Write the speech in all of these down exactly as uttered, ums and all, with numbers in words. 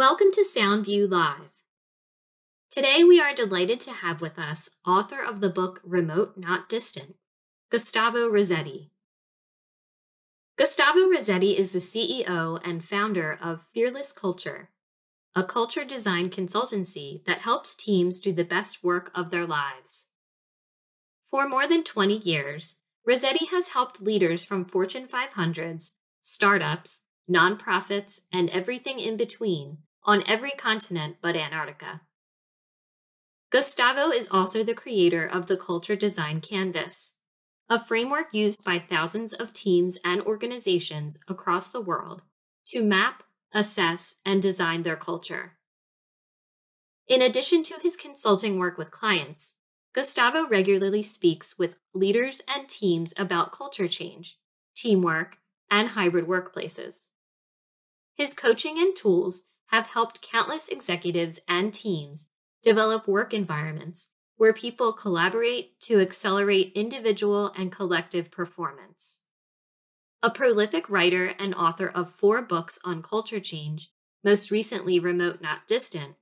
Welcome to Soundview Live. Today we are delighted to have with us author of the book Remote Not Distant, Gustavo Razzetti. Gustavo Razzetti is the C E O and founder of Fearless Culture, a culture design consultancy that helps teams do the best work of their lives. For more than twenty years, Razzetti has helped leaders from Fortune five hundreds, startups, nonprofits, and everything in between on every continent but Antarctica. Gustavo is also the creator of the Culture Design Canvas, a framework used by thousands of teams and organizations across the world to map, assess, and design their culture. In addition to his consulting work with clients, Gustavo regularly speaks with leaders and teams about culture change, teamwork, and hybrid workplaces. His coaching and tools have helped countless executives and teams develop work environments where people collaborate to accelerate individual and collective performance. A prolific writer and author of four books on culture change, most recently Remote Not Distant,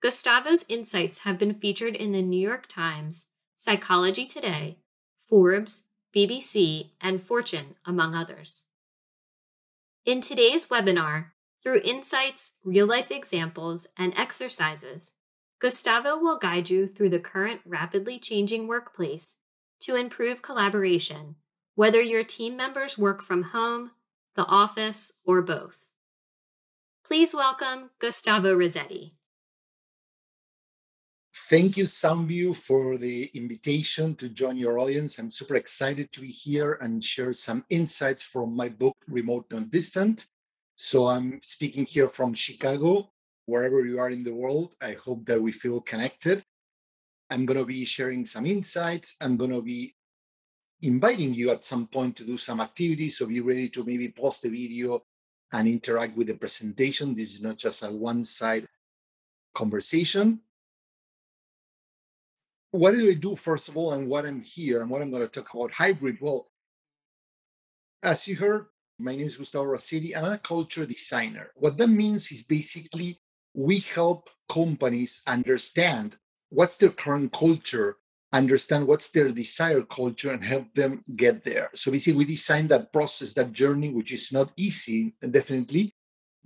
Gustavo's insights have been featured in the New York Times, Psychology Today, Forbes, B B C, and Fortune, among others. In today's webinar, through insights, real-life examples, and exercises, Gustavo will guide you through the current rapidly changing workplace to improve collaboration, whether your team members work from home, the office, or both. Please welcome Gustavo Razzetti. Thank you, Soundview, for the invitation to join your audience. I'm super excited to be here and share some insights from my book, Remote Not Distant. So I'm speaking here from Chicago. Wherever you are in the world, I hope that we feel connected. I'm going to be sharing some insights. I'm going to be inviting you at some point to do some activities, so be ready to maybe pause the video and interact with the presentation. This is not just a one-side conversation. What do I do, first of all, and what I'm here and what I'm going to talk about hybrid? Well, as you heard, my name is Gustavo Razzetti, and I'm a culture designer. What that means is basically we help companies understand what's their current culture, understand what's their desired culture, and help them get there. So basically, we design that process, that journey, which is not easy, definitely.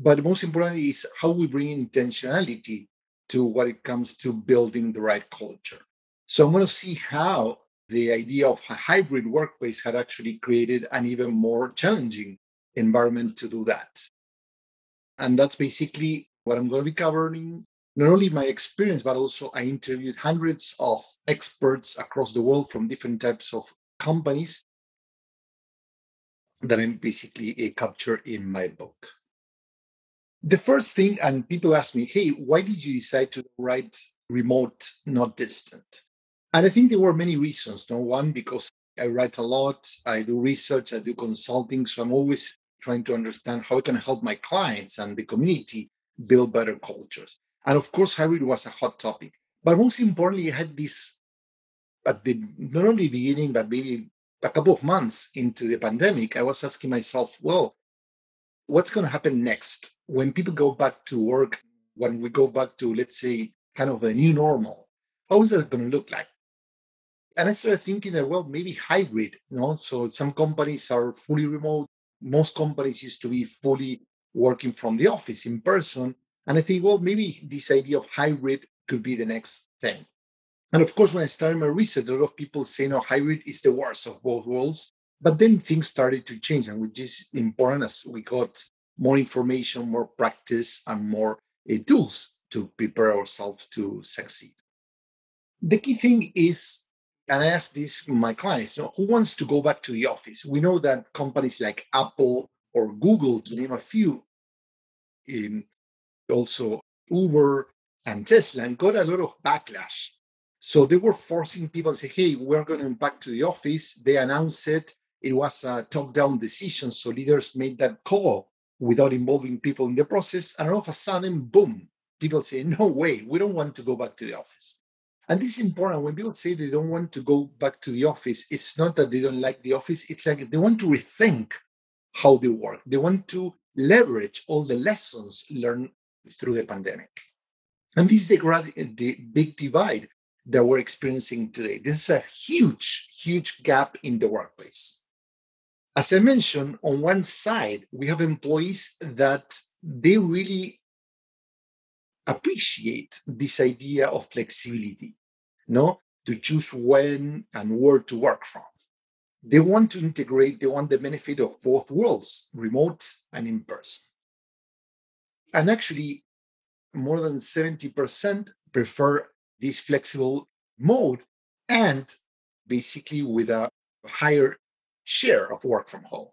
But most importantly is how we bring intentionality to what it comes to building the right culture. So I'm going to see how the idea of a hybrid workplace had actually created an even more challenging environment to do that. And that's basically what I'm going to be covering. Not only my experience, but also I interviewed hundreds of experts across the world from different types of companies that I basically captured in my book. The first thing, and people ask me, hey, why did you decide to write Remote Not Distant? And I think there were many reasons. No one, because I write a lot, I do research, I do consulting, so I'm always trying to understand how I can help my clients and the community build better cultures. And of course, hybrid was a hot topic. But most importantly, I had this at the not only beginning, but maybe a couple of months into the pandemic, I was asking myself, well, what's going to happen next? When people go back to work, when we go back to, let's say, kind of a new normal, how is that going to look like? And I started thinking that, well, maybe hybrid, you know, so some companies are fully remote. Most companies used to be fully working from the office in person. And I think, well, maybe this idea of hybrid could be the next thing. And of course, when I started my research, a lot of people say, no, hybrid is the worst of both worlds. But then things started to change, and which is important as we got more information, more practice, and more uh, tools to prepare ourselves to succeed. The key thing is, and I ask this to my clients, you know, who wants to go back to the office? We know that companies like Apple or Google, to name a few, in also Uber and Tesla, and got a lot of backlash. So they were forcing people to say, hey, we're going to back to the office. They announced it. It was a top-down decision. So leaders made that call without involving people in the process. And all of a sudden, boom, people say, no way, we don't want to go back to the office. And this is important. When people say they don't want to go back to the office, it's not that they don't like the office. It's like they want to rethink how they work. They want to leverage all the lessons learned through the pandemic. And this is the, the big divide that we're experiencing today. This is a huge, huge gap in the workplace. As I mentioned, on one side, we have employees that they really appreciate this idea of flexibility, no? To choose when and where to work from. They want to integrate, they want the benefit of both worlds, remote and in person. And actually, more than seventy percent prefer this flexible mode, and basically with a higher share of work from home.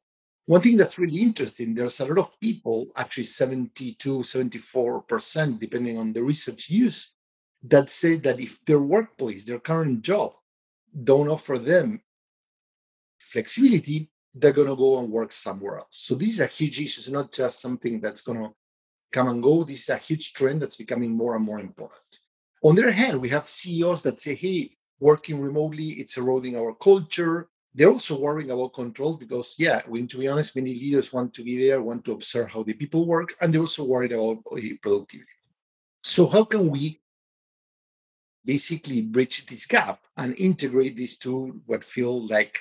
One thing that's really interesting, there's a lot of people, actually seventy-two, seventy-four percent, depending on the research use, that say that if their workplace, their current job, don't offer them flexibility, they're going to go and work somewhere else. So this is a huge issue. It's not just something that's going to come and go. This is a huge trend that's becoming more and more important. On the other hand, we have C E Os that say, hey, working remotely, it's eroding our culture. They're also worrying about control because, yeah, when, to be honest, many leaders want to be there, want to observe how the people work, and they're also worried about productivity. So how can we basically bridge this gap and integrate these two what feel like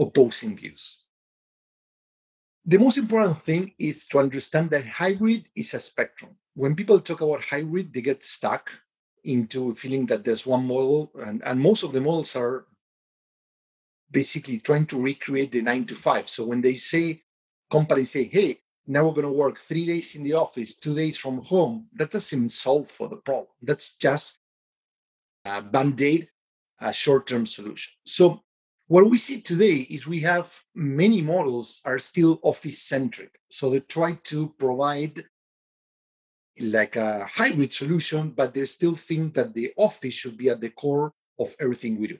opposing views? The most important thing is to understand that hybrid is a spectrum. When people talk about hybrid, they get stuck into feeling that there's one model, and, and most of the models are basically trying to recreate the nine to five. So when they say, companies say, hey, now we're going to work three days in the office, two days from home, that doesn't solve for the problem. That's just a band-aid, a short-term solution. So what we see today is we have many models are still office-centric. So they try to provide like a hybrid solution, but they still think that the office should be at the core of everything we do.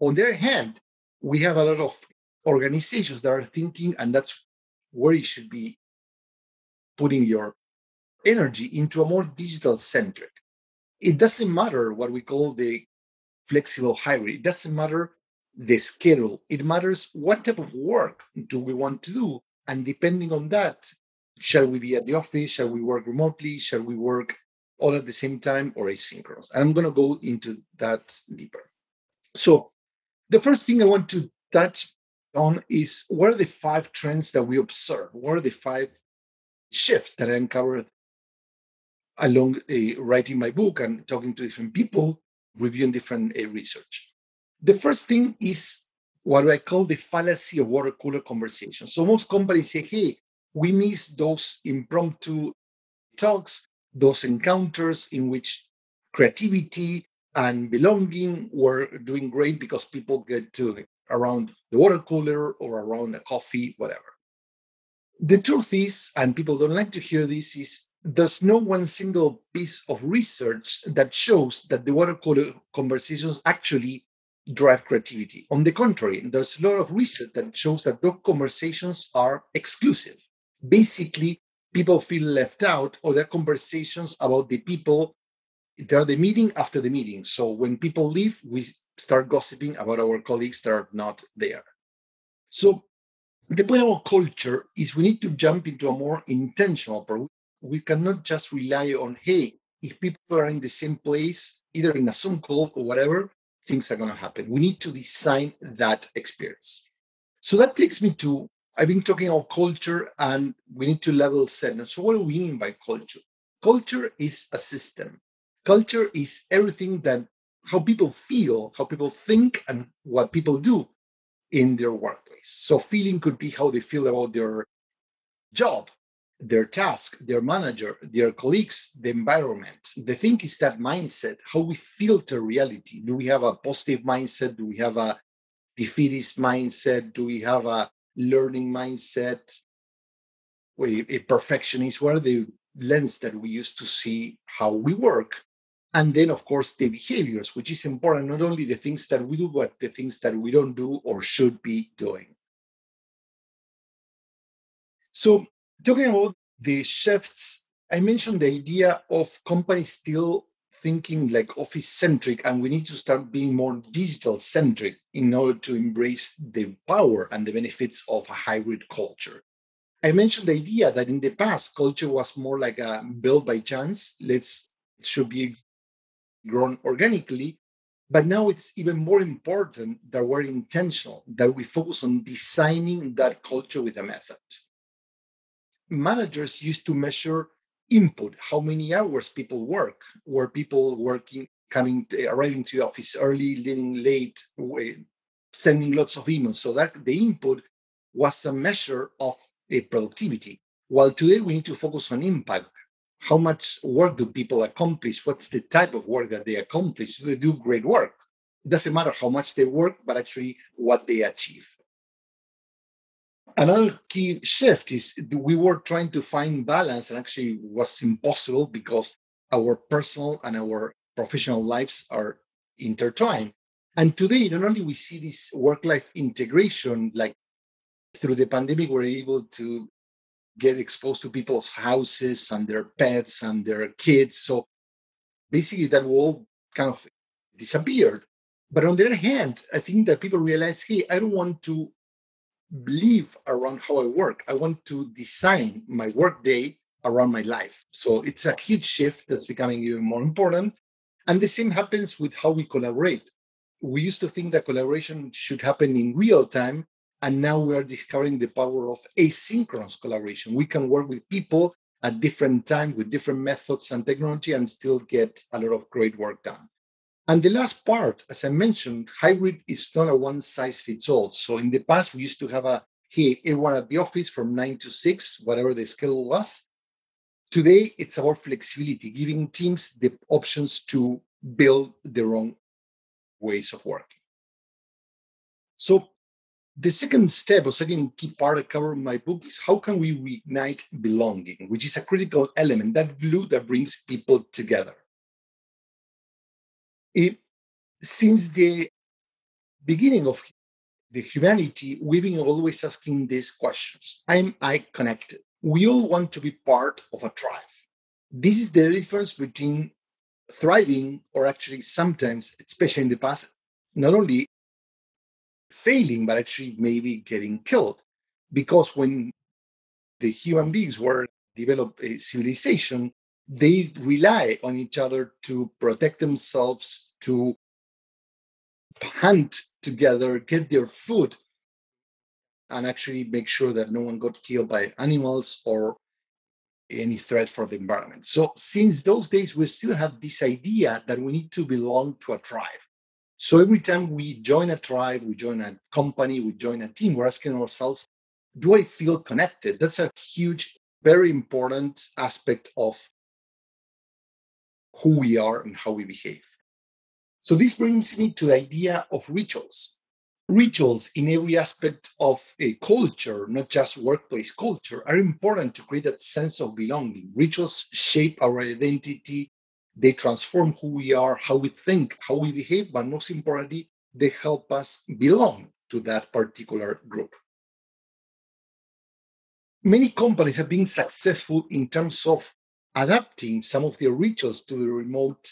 On the other hand, we have a lot of organizations that are thinking, and that's where you should be putting your energy into a more digital-centric. It doesn't matter what we call the flexible hybrid. It doesn't matter the schedule. It matters what type of work do we want to do, and depending on that, shall we be at the office? Shall we work remotely? Shall we work all at the same time or asynchronous? And I'm going to go into that deeper. So the first thing I want to touch on is what are the five trends that we observe? What are the five shifts that I uncovered along uh, writing my book and talking to different people, reviewing different uh, research? The first thing is what I call the fallacy of water cooler conversation. So most companies say, hey, we miss those impromptu talks, those encounters in which creativity and belonging were doing great because people get to around the water cooler or around a coffee, whatever. The truth is, and people don't like to hear this, is there's no one single piece of research that shows that the water cooler conversations actually drive creativity. On the contrary, there's a lot of research that shows that those conversations are exclusive. Basically, people feel left out, or their conversations about the people, they're the meeting after the meeting. So when people leave, we start gossiping about our colleagues that are not there. So the point about culture is we need to jump into a more intentional approach. We cannot just rely on, hey, if people are in the same place, either in a Zoom call or whatever, things are going to happen. We need to design that experience. So that takes me to I've been talking about culture, and we need to level set. So what do we mean by culture? Culture is a system. Culture is everything that, how people feel, how people think, and what people do in their workplace. So feeling could be how they feel about their job, their task, their manager, their colleagues, the environment. The thing is that mindset, how we filter reality. Do we have a positive mindset? Do we have a defeatist mindset? Do we have a learning mindset, a perfectionist? What are the lens that we use to see how we work? And then, of course, the behaviors, which is important, not only the things that we do, but the things that we don't do or should be doing. So talking about the shifts, I mentioned the idea of companies still thinking like office-centric, and we need to start being more digital-centric in order to embrace the power and the benefits of a hybrid culture. I mentioned the idea that in the past, culture was more like a built by chance. Let's, it should be grown organically. But now it's even more important that we're intentional, that we focus on designing that culture with a method. Managers used to measure input, how many hours people work, were people working, coming, to, arriving to the office early, leaving late, sending lots of emails. So that the input was a measure of the productivity. While today we need to focus on impact. How much work do people accomplish? What's the type of work that they accomplish? Do they do great work? It doesn't matter how much they work, but actually what they achieve. Another key shift is we were trying to find balance, and actually was impossible because our personal and our professional lives are intertwined. And today, not only we see this work-life integration, like through the pandemic, we're able to get exposed to people's houses and their pets and their kids. So basically that world kind of disappeared. But on the other hand, I think that people realize, hey, I don't want to live around how I work. I want to design my work day around my life. So it's a huge shift that's becoming even more important. And the same happens with how we collaborate. We used to think that collaboration should happen in real time. And now we are discovering the power of asynchronous collaboration. We can work with people at different times with different methods and technology and still get a lot of great work done. And the last part, as I mentioned, hybrid is not a one-size-fits-all. So in the past, we used to have a, hey, everyone at the office from nine to six, whatever the schedule was. Today, it's about flexibility, giving teams the options to build their own ways of working. So the second step, or second key part I cover in my book, is how can we reignite belonging, which is a critical element, that glue that brings people together. It, since the beginning of the humanity, we've been always asking these questions. Am I connected? We all want to be part of a tribe. This is the difference between thriving or actually sometimes, especially in the past, not only failing, but actually maybe getting killed. Because when the human beings were developed a civilization, they rely on each other to protect themselves, to hunt together, get their food, and actually make sure that no one got killed by animals or any threat for the environment. So since those days, we still have this idea that we need to belong to a tribe. So every time we join a tribe, we join a company, we join a team, we're asking ourselves, do I feel connected? That's a huge, very important aspect of who we are and how we behave. So this brings me to the idea of rituals. Rituals in every aspect of a culture, not just workplace culture, are important to create that sense of belonging. Rituals shape our identity. They transform who we are, how we think, how we behave, but most importantly, they help us belong to that particular group. Many companies have been successful in terms of adapting some of their rituals to the remote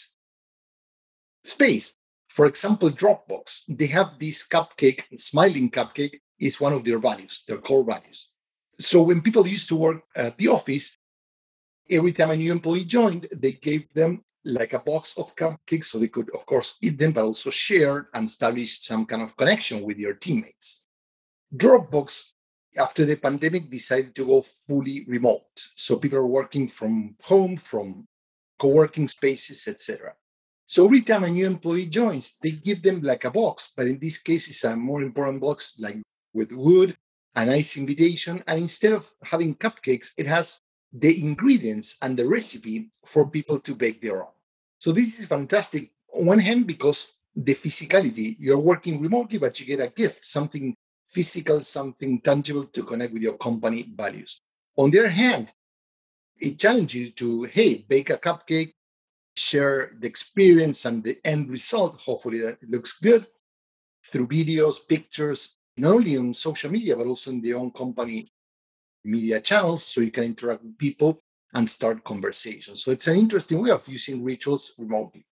space. For example, Dropbox, they have this cupcake, smiling cupcake is one of their values, their core values. So when people used to work at the office, every time a new employee joined, they gave them like a box of cupcakes so they could, of course, eat them, but also share and establish some kind of connection with your teammates. Dropbox, after the pandemic, decided to go fully remote. So people are working from home, from co-working spaces, et cetera. So every time a new employee joins, they give them like a box, but in this case, it's a more important box, like with wood, a nice invitation. And instead of having cupcakes, it has the ingredients and the recipe for people to bake their own. So this is fantastic. On one hand, because the physicality, you're working remotely, but you get a gift, something physical, something tangible to connect with your company values. On the other hand, it challenges you to, hey, bake a cupcake, share the experience and the end result. Hopefully that looks good through videos, pictures, not only on social media, but also in their own company media channels, so you can interact with people and start conversations. So it's an interesting way of using rituals remotely.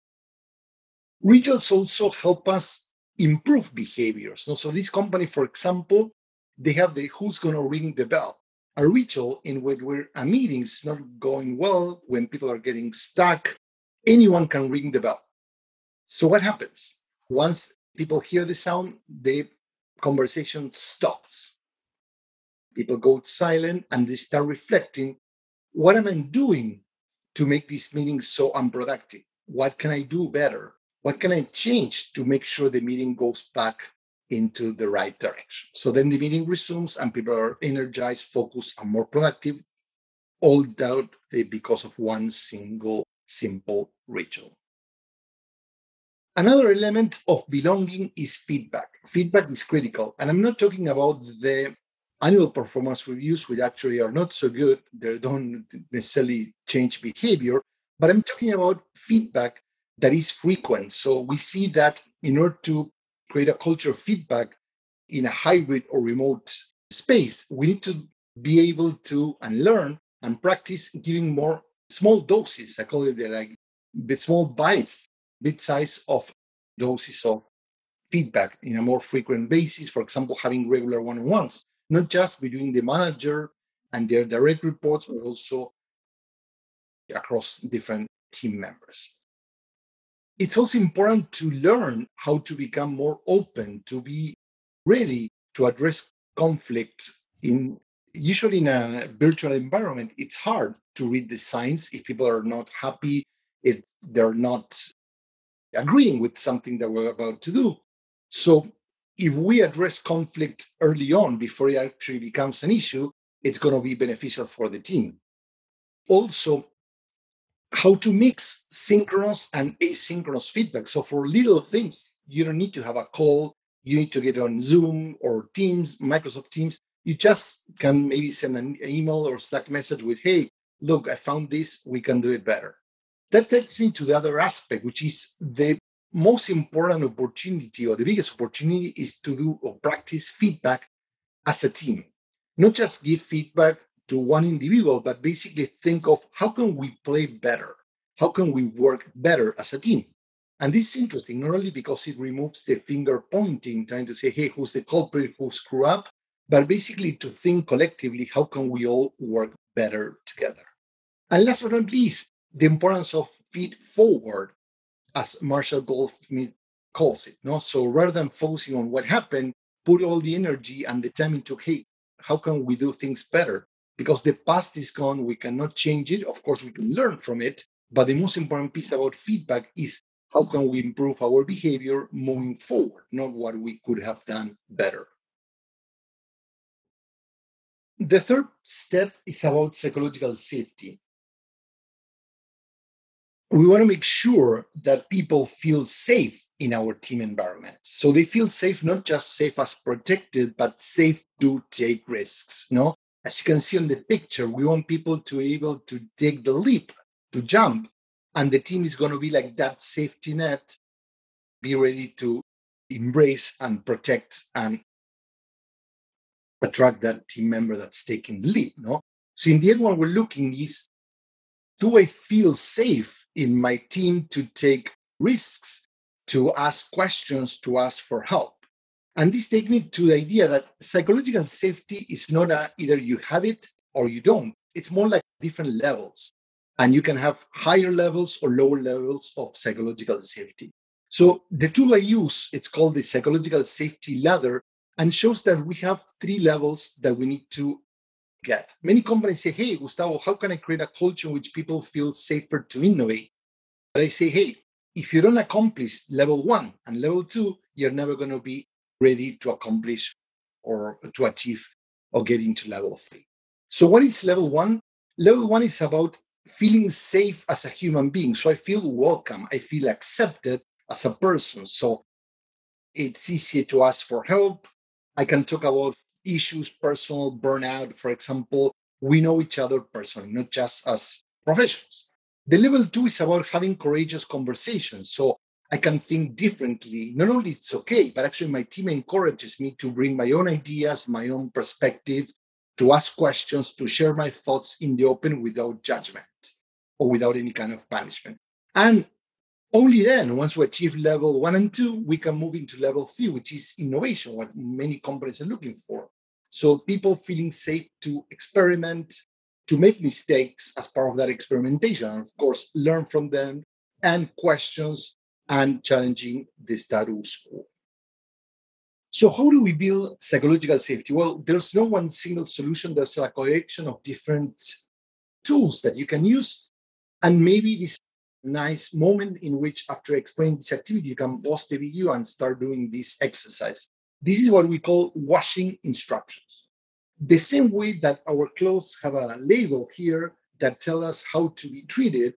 Rituals also help us improve behaviors. So this company, for example, they have the who's going to ring the bell. a ritual in which we're, a meeting is not going well, when people are getting stuck, anyone can ring the bell. So what happens? Once people hear the sound, the conversation stops. People go silent and they start reflecting, what am I doing to make this meeting so unproductive? What can I do better? What can I change to make sure the meeting goes back into the right direction? So then the meeting resumes and people are energized, focused, and more productive, all that because of one single simple ritual. Another element of belonging is feedback. Feedback is critical. And I'm not talking about the annual performance reviews, which actually are not so good. They don't necessarily change behavior. But I'm talking about feedback that is frequent. So we see that in order to create a culture of feedback in a hybrid or remote space, we need to be able to and learn and practice giving more small doses. I call it the, like the small bites, bit size of doses of feedback in a more frequent basis. For example, having regular one-on-ones, not just between the manager and their direct reports, but also across different team members. It's also important to learn how to become more open, to be ready to address conflict. In usually in a virtual environment, it's hard to read the signs if people are not happy, if they're not agreeing with something that we're about to do. So if we address conflict early on, before it actually becomes an issue, it's going to be beneficial for the team. Also, how to mix synchronous and asynchronous feedback. So for little things, you don't need to have a call. You need to get on Zoom or Teams, Microsoft Teams. You just can maybe send an email or Slack message with, hey, look, I found this. We can do it better. That takes me to the other aspect, which is the most important opportunity, or the biggest opportunity, is to do or practice feedback as a team. Not just give feedback to one individual, but basically think of how can we play better? How can we work better as a team? And this is interesting, not only because it removes the finger pointing, trying to say, hey, who's the culprit, who screw up, but basically to think collectively, how can we all work better together? And last but not least, the importance of feed forward, as Marshall Goldsmith calls it. No? So rather than focusing on what happened, put all the energy and the time into, hey, how can we do things better? Because the past is gone, we cannot change it. Of course, we can learn from it. But the most important piece about feedback is how can we improve our behavior moving forward, not what we could have done better. The third step is about psychological safety. We want to make sure that people feel safe in our team environment. So they feel safe, not just safe as protected, but safe to take risks. No? As you can see on the picture, we want people to be able to take the leap, to jump, and the team is going to be like that safety net, be ready to embrace and protect and attract that team member that's taking the leap. No? So in the end, what we're looking is, do I feel safe in my team to take risks, to ask questions, to ask for help? And this takes me to the idea that psychological safety is not a, either you have it or you don't. It's more like different levels. And you can have higher levels or lower levels of psychological safety. So the tool I use, it's called the psychological safety ladder, and shows that we have three levels that we need to get. Many companies say, hey, Gustavo, how can I create a culture in which people feel safer to innovate? But I say, hey, if you don't accomplish level one and level two, you're never going to be ready to accomplish or to achieve or get into level three. So what is level one? Level one is about feeling safe as a human being. So I feel welcome. I feel accepted as a person. So it's easier to ask for help. I can talk about issues, personal burnout, for example. We know each other personally, not just as professionals. The level two is about having courageous conversations. So I can think differently. Not only it's okay, but actually my team encourages me to bring my own ideas, my own perspective, to ask questions, to share my thoughts in the open without judgment or without any kind of punishment. And only then, once we achieve level one and two, we can move into level three, which is innovation, what many companies are looking for. So people feeling safe to experiment, to make mistakes as part of that experimentation, and of course, learn from them and questions and challenging the status quo. So how do we build psychological safety? Well, there's no one single solution. There's a collection of different tools that you can use. And maybe this nice moment in which, after explaining this activity, you can pause the video and start doing this exercise. This is what we call washing instructions. The same way that our clothes have a label here that tells us how to be treated,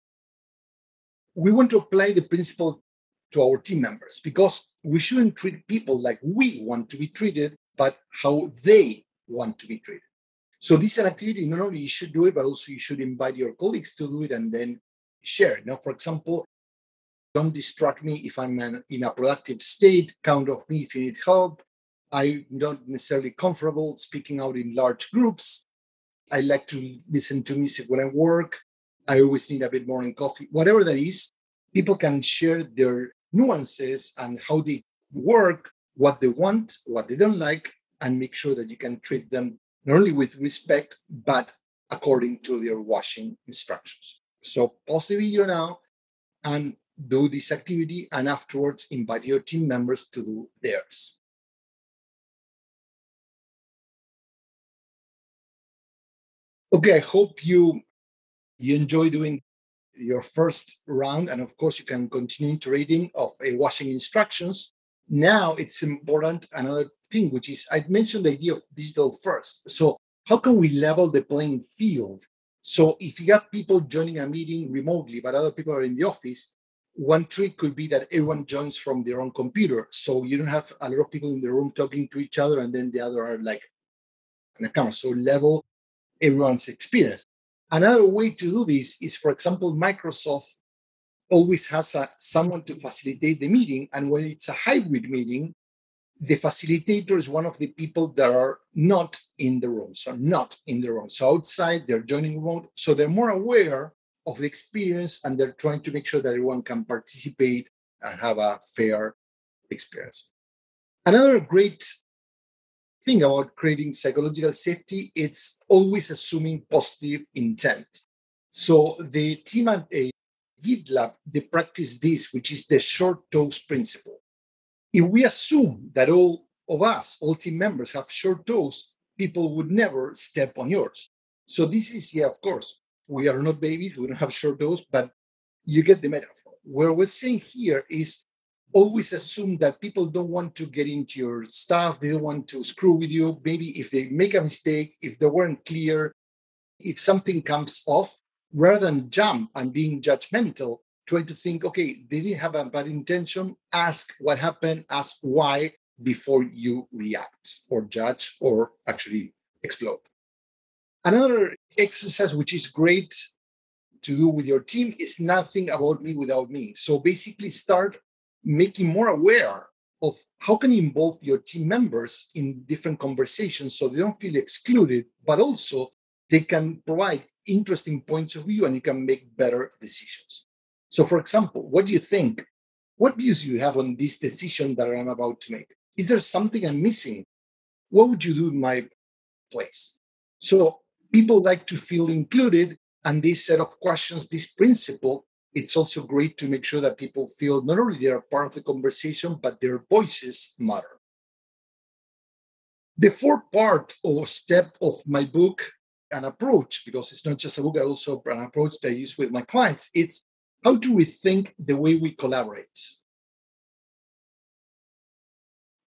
we want to apply the principle to our team members, because we shouldn't treat people like we want to be treated, but how they want to be treated. So this is an activity, not only you should do it, but also you should invite your colleagues to do it and then share it. Now, for example, don't distract me if I'm in a productive state, count on me if you need help. I'm not necessarily comfortable speaking out in large groups. I like to listen to music when I work. I always need a bit more in coffee. Whatever that is, people can share their nuances and how they work, what they want, what they don't like, and make sure that you can treat them not only with respect, but according to their washing instructions. So pause the video now and do this activity, and afterwards invite your team members to do theirs. Okay, I hope you, you enjoy doing your first round, and of course you can continue iterating of a washing instructions. Now it's important, another thing, which is I mentioned the idea of digital first. So how can we level the playing field? So if you have people joining a meeting remotely, but other people are in the office, one trick could be that everyone joins from their own computer. So you don't have a lot of people in the room talking to each other, and then the other are like an account. So level everyone's experience. Another way to do this is, for example, Microsoft always has a, someone to facilitate the meeting. And when it's a hybrid meeting, the facilitator is one of the people that are not in the room. So not in the room. So outside, they're joining remote. So they're more aware of the experience, and they're trying to make sure that everyone can participate and have a fair experience. Another great thing about creating psychological safety, it's always assuming positive intent. So the team at a GitLab, they practice this, which is the short toes principle. If we assume that all of us, all team members have short toes, people would never step on yours. So this is, yeah, of course, we are not babies, we don't have short toes, but you get the metaphor. What we're saying here is always assume that people don't want to get into your stuff, they don't want to screw with you. Maybe if they make a mistake, if they weren't clear, if something comes off, rather than jump and being judgmental, try to think, okay, they didn't have a bad intention, ask what happened, ask why before you react or judge or actually explode. Another exercise which is great to do with your team is nothing about me without me. So basically start making more aware of how can you involve your team members in different conversations so they don't feel excluded, but also they can provide interesting points of view and you can make better decisions. So for example, what do you think? What views do you have on this decision that I'm about to make? Is there something I'm missing? What would you do in my place? So people like to feel included, and this set of questions, this principle, it's also great to make sure that people feel not only they are part of the conversation, but their voices matter. The fourth part or step of my book, an approach, because it's not just a book, I also an approach that I use with my clients, it's how to rethink the way we collaborate.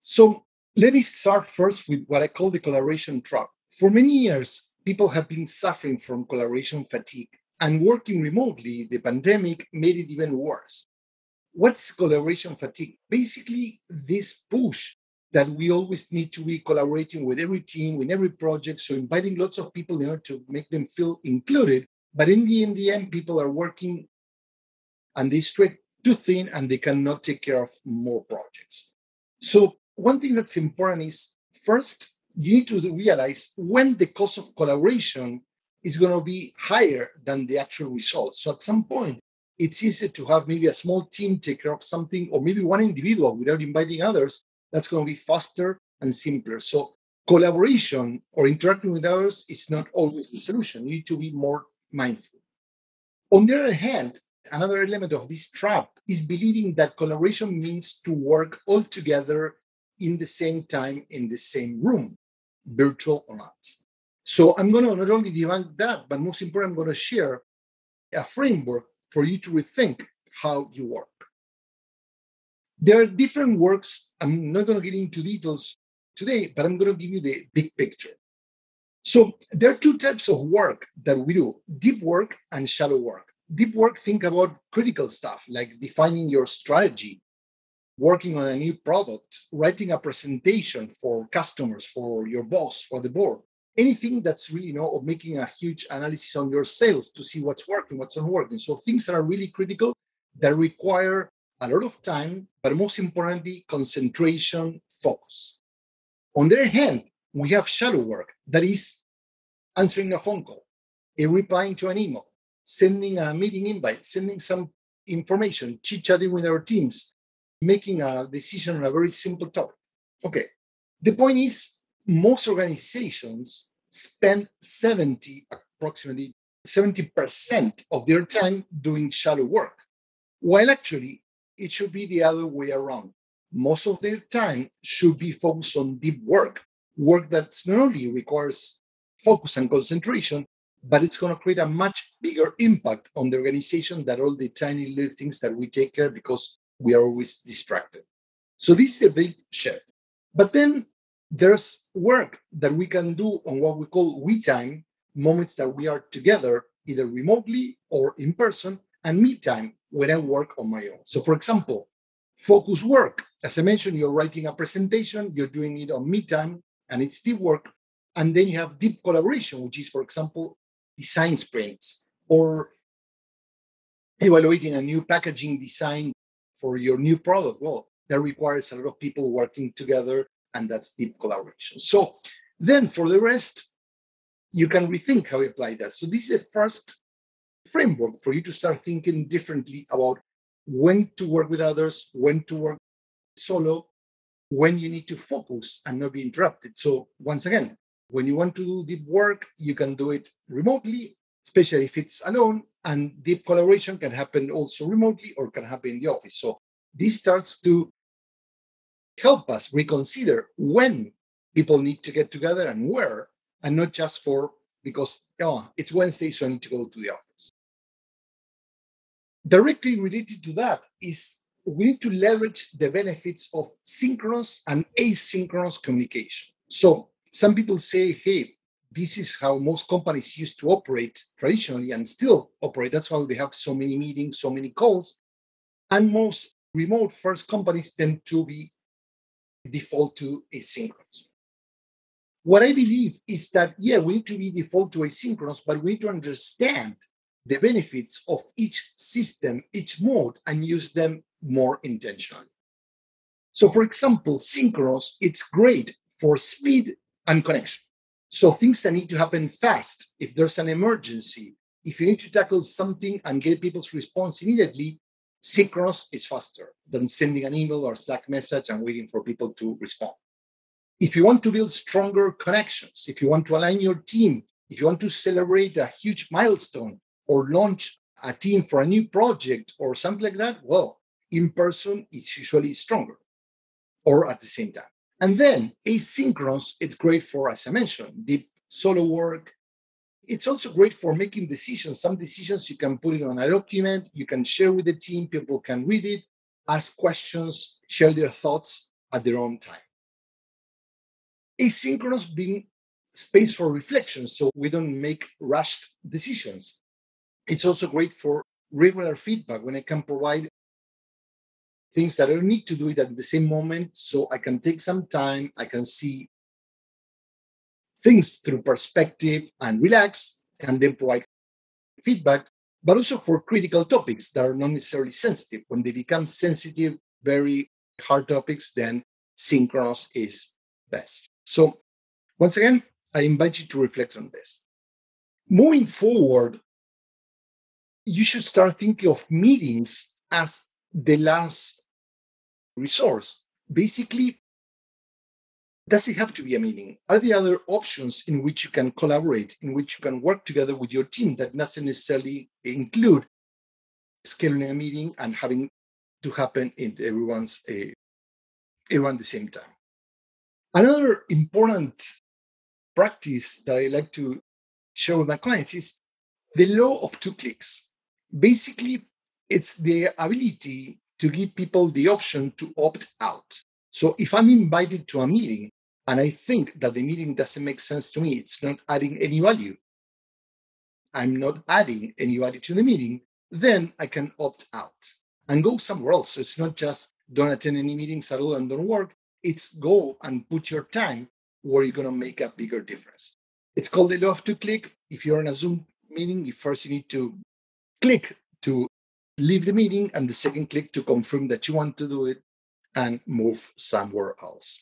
So let me start first with what I call the collaboration trap. For many years, people have been suffering from collaboration fatigue. And working remotely, the pandemic made it even worse. What's collaboration fatigue? Basically, this push that we always need to be collaborating with every team, with every project, so inviting lots of people in order to make them feel included. But in the, in the end, people are working and they stretch too thin and they cannot take care of more projects. So one thing that's important is, first, you need to realize when the cost of collaboration is going to be higher than the actual results. So at some point, it's easy to have maybe a small team take care of something, or maybe one individual without inviting others. That's going to be faster and simpler. So collaboration or interacting with others is not always the solution. You need to be more mindful. On the other hand, another element of this trap is believing that collaboration means to work all together in the same time, in the same room, virtual or not. So I'm going to not only debunk that, but most important, I'm going to share a framework for you to rethink how you work. There are different works. I'm not going to get into details today, but I'm going to give you the big picture. So there are two types of work that we do, deep work and shallow work. Deep work, think about critical stuff like defining your strategy, working on a new product, writing a presentation for customers, for your boss, for the board, anything that's really, you know, or making a huge analysis on your sales to see what's working, what's not working. So things that are really critical that require a lot of time, but most importantly, concentration, focus. On the other hand, we have shallow work, that is answering a phone call, a replying to an email, sending a meeting invite, sending some information, chit-chatting with our teams, making a decision on a very simple topic. Okay, the point is, most organizations spend seventy, approximately seventy percent of their time doing shallow work, while actually it should be the other way around. Most of their time should be focused on deep work, work that not only requires focus and concentration, but it's going to create a much bigger impact on the organization than all the tiny little things that we take care of because we are always distracted. So this is a big shift. But then there's work that we can do on what we call we time, moments that we are together, either remotely or in person, and me time when I work on my own. So for example, focus work. As I mentioned, you're writing a presentation, you're doing it on me time, and it's deep work. And then you have deep collaboration, which is, for example, design sprints or evaluating a new packaging design for your new product. Well, that requires a lot of people working together, and that's deep collaboration. So then for the rest, you can rethink how you apply that. So this is the first framework for you to start thinking differently about when to work with others, when to work solo, when you need to focus and not be interrupted. So once again, when you want to do deep work, you can do it remotely, especially if it's alone, and deep collaboration can happen also remotely or can happen in the office. So this starts to help us reconsider when people need to get together and where, and not just for because oh, it's Wednesday, so I need to go to the office. Directly related to that is we need to leverage the benefits of synchronous and asynchronous communication. So some people say, hey, this is how most companies used to operate traditionally and still operate. That's why they have so many meetings, so many calls. And most remote first companies tend to be default to asynchronous. What I believe is that, yeah, we need to be default to asynchronous, but we need to understand the benefits of each system, each mode, and use them more intentionally. So for example, synchronous, it's great for speed and connection. So things that need to happen fast, if there's an emergency, if you need to tackle something and get people's response immediately, synchronous is faster than sending an email or Slack message and waiting for people to respond. If you want to build stronger connections, if you want to align your team, if you want to celebrate a huge milestone or launch a team for a new project or something like that, well, in person, it's usually stronger or at the same time. And then asynchronous, it's great for, as I mentioned, deep solo work. It's also great for making decisions. Some decisions you can put it on a document, you can share with the team, people can read it, ask questions, share their thoughts at their own time. Asynchronous being space for reflection, so we don't make rushed decisions. It's also great for regular feedback when I can provide things that I don't need to do it at the same moment, so I can take some time, I can see things through perspective and relax, and then provide feedback, but also for critical topics that are not necessarily sensitive. When they become sensitive, very hard topics, then synchronous is best. So once again, I invite you to reflect on this. Moving forward, you should start thinking of meetings as the last resource. Basically, Does it have to be a meeting? Are there other options in which you can collaborate, in which you can work together with your team that doesn't necessarily include scheduling a meeting and having to happen in everyone's uh, around the same time? Another important practice that I like to share with my clients is the law of two clicks. Basically, it's the ability to give people the option to opt out. So if I'm invited to a meeting and I think that the meeting doesn't make sense to me, it's not adding any value, I'm not adding any value to the meeting, then I can opt out and go somewhere else. So it's not just don't attend any meetings at all and don't work. It's go and put your time where you're going to make a bigger difference. It's called the law of two click. If you're in a Zoom meeting, you first you need to click to leave the meeting and the second click to confirm that you want to do it and move somewhere else.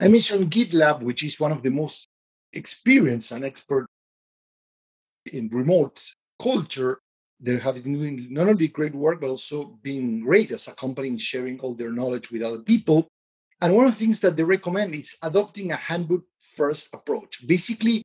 I mentioned GitLab, which is one of the most experienced and expert in remote culture. They have been doing not only great work, but also being great as a company in sharing all their knowledge with other people. And one of the things that they recommend is adopting a handbook-first approach. Basically,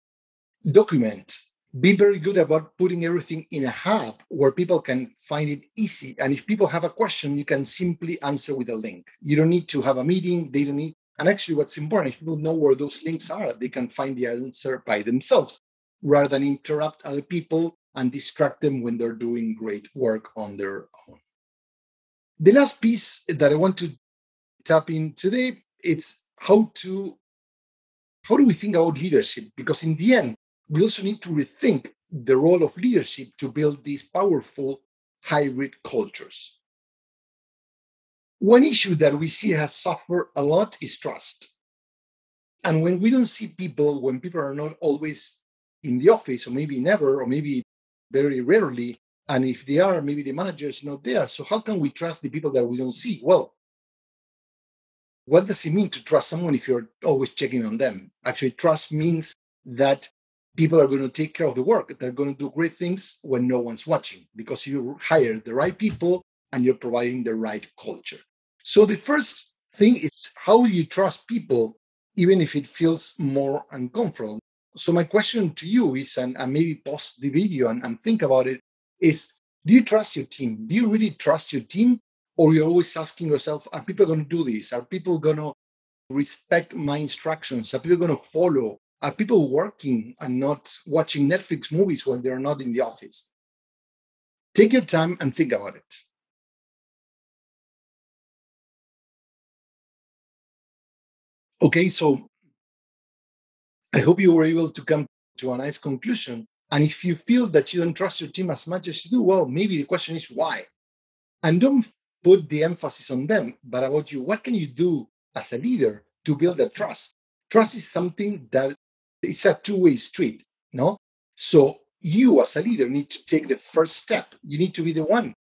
document. Be very good about putting everything in a hub where people can find it easy. And if people have a question, you can simply answer with a link. You don't need to have a meeting. They don't need. And actually, what's important, if people know where those links are, they can find the answer by themselves rather than interrupt other people and distract them when they're doing great work on their own. The last piece that I want to tap in today, it's how to, how do we think about leadership? Because in the end, we also need to rethink the role of leadership to build these powerful hybrid cultures. One issue that we see has suffered a lot is trust. And when we don't see people, when people are not always in the office, or maybe never, or maybe very rarely, and if they are, maybe the manager is not there. So how can we trust the people that we don't see? Well, what does it mean to trust someone if you're always checking on them? Actually, trust means that people are going to take care of the work. They're going to do great things when no one's watching because you hire the right people and you're providing the right culture. So the first thing is how you trust people, even if it feels more uncomfortable. So my question to you is, and, and maybe pause the video and, and think about it, is do you trust your team? Do you really trust your team? Or you're always asking yourself, are people going to do this? Are people going to respect my instructions? Are people going to follow? Are people working and not watching Netflix movies when they're not in the office? Take your time and think about it. Okay, so I hope you were able to come to a nice conclusion. And if you feel that you don't trust your team as much as you do, well, maybe the question is why? And don't put the emphasis on them, but about you. What can you do as a leader to build that trust? Trust is something that it's a two-way street, no? So you as a leader need to take the first step. You need to be the one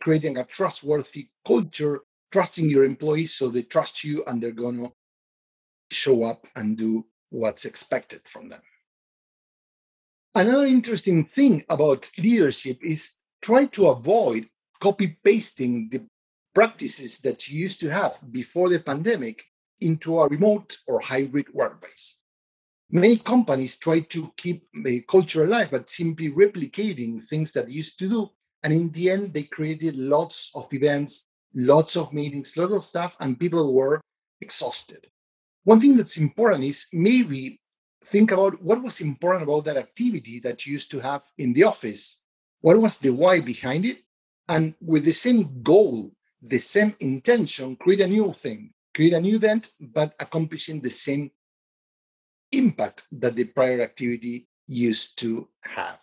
creating a trustworthy culture, trusting your employees so they trust you and they're going to show up and do what's expected from them. Another interesting thing about leadership is try to avoid copy-pasting the practices that you used to have before the pandemic into a remote or hybrid workplace. Many companies try to keep the culture alive, but simply replicating things that they used to do. And in the end, they created lots of events, lots of meetings, lots of stuff, and people were exhausted. One thing that's important is maybe think about what was important about that activity that you used to have in the office. What was the why behind it? And with the same goal, the same intention, create a new thing. Create a new event, but accomplishing the same impact that the prior activity used to have.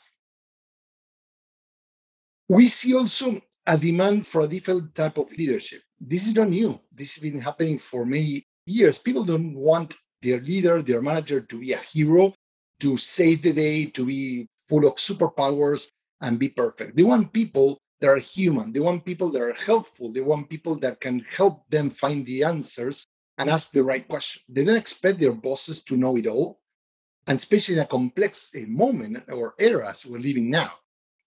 We see also a demand for a different type of leadership. This is not new. This has been happening for many years. People don't want their leader, their manager to be a hero, to save the day, to be full of superpowers and be perfect. They want people that are human. They want people that are helpful. They want people that can help them find the answers and ask the right question. They don't expect their bosses to know it all, and especially in a complex moment or era as we're living now.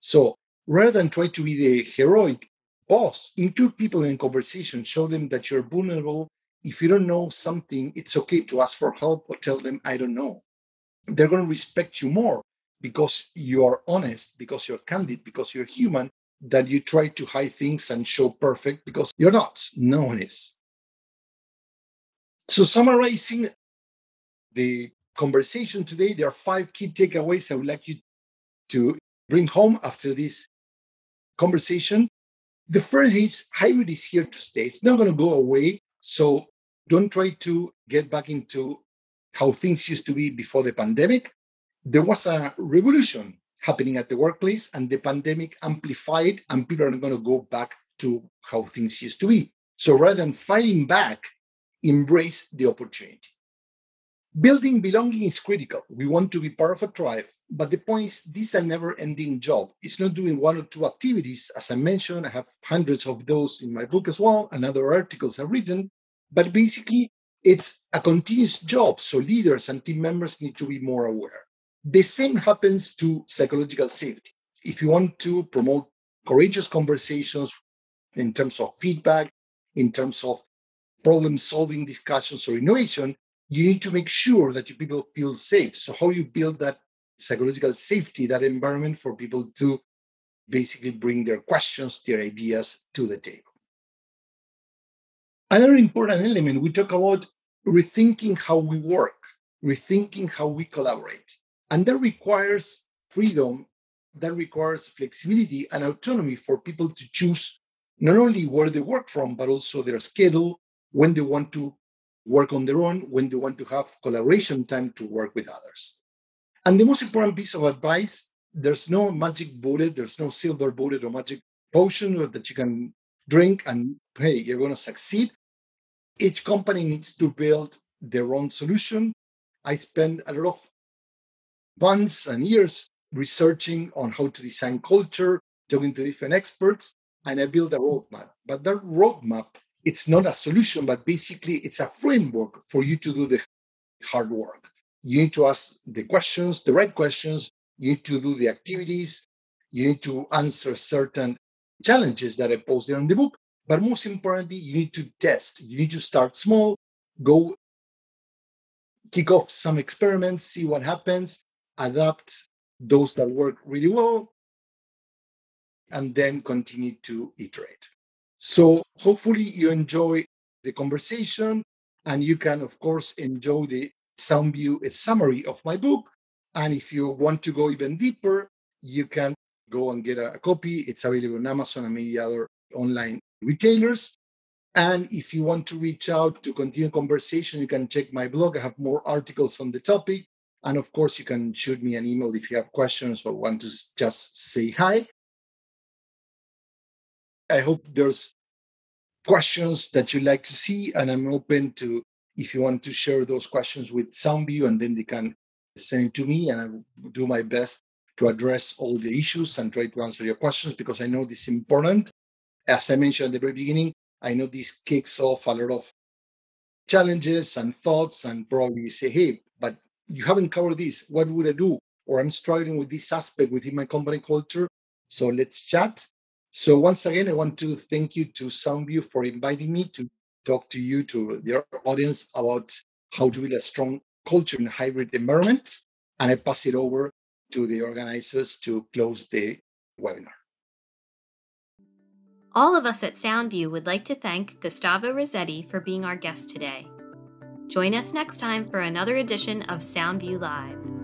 So rather than try to be the heroic boss, include people in conversation, show them that you're vulnerable, if you don't know something, it's okay to ask for help or tell them, I don't know. They're going to respect you more because you're honest, because you're candid, because you're human, that you try to hide things and show perfect because you're not. No one is. So summarizing the conversation today, there are five key takeaways I would like you to bring home after this conversation. The first is hybrid is here to stay. It's not going to go away. So don't try to get back into how things used to be before the pandemic. There was a revolution happening at the workplace, and the pandemic amplified, and people are going to go back to how things used to be. So rather than fighting back, embrace the opportunity. Building belonging is critical. We want to be part of a tribe, but the point is, this is a never-ending job. It's not doing one or two activities. As I mentioned, I have hundreds of those in my book as well, and other articles I've written, but basically, it's a continuous job, so leaders and team members need to be more aware. The same happens to psychological safety. If you want to promote courageous conversations in terms of feedback, in terms of problem-solving discussions or innovation, you need to make sure that your people feel safe. So how you build that psychological safety, that environment for people to basically bring their questions, their ideas to the table. Another important element, we talk about rethinking how we work, rethinking how we collaborate. And that requires freedom, that requires flexibility and autonomy for people to choose not only where they work from, but also their schedule, when they want to work on their own, when they want to have collaboration time to work with others. And the most important piece of advice, there's no magic bullet, there's no silver bullet or magic potion that you can drink and, hey, you're going to succeed. Each company needs to build their own solution. I spend a lot of months and years researching on how to design culture, talking to different experts, and I build a roadmap. But that roadmap, it's not a solution, but basically it's a framework for you to do the hard work. You need to ask the questions, the right questions. You need to do the activities. You need to answer certain challenges that I posted on the book. But most importantly, you need to test. You need to start small, go kick off some experiments, see what happens, adapt those that work really well, and then continue to iterate. So hopefully you enjoy the conversation, and you can, of course, enjoy the Soundview summary of my book. And if you want to go even deeper, you can go and get a copy. It's available on Amazon and many other online retailers. And if you want to reach out to continue conversation, you can check my blog. I have more articles on the topic. And of course, you can shoot me an email if you have questions or want to just say hi. I hope there's questions that you'd like to see, and I'm open to, if you want to share those questions with Soundview, and then they can send it to me, and I will do my best to address all the issues and try to answer your questions, because I know this is important. As I mentioned at the very beginning, I know this kicks off a lot of challenges and thoughts, and probably you say, hey, but you haven't covered this. What would I do? Or I'm struggling with this aspect within my company culture, so let's chat. So once again, I want to thank you to Soundview for inviting me to talk to you, to their audience, about how to build a strong culture in a hybrid environment. And I pass it over to the organizers to close the webinar. All of us at Soundview would like to thank Gustavo Razzetti for being our guest today. Join us next time for another edition of Soundview Live.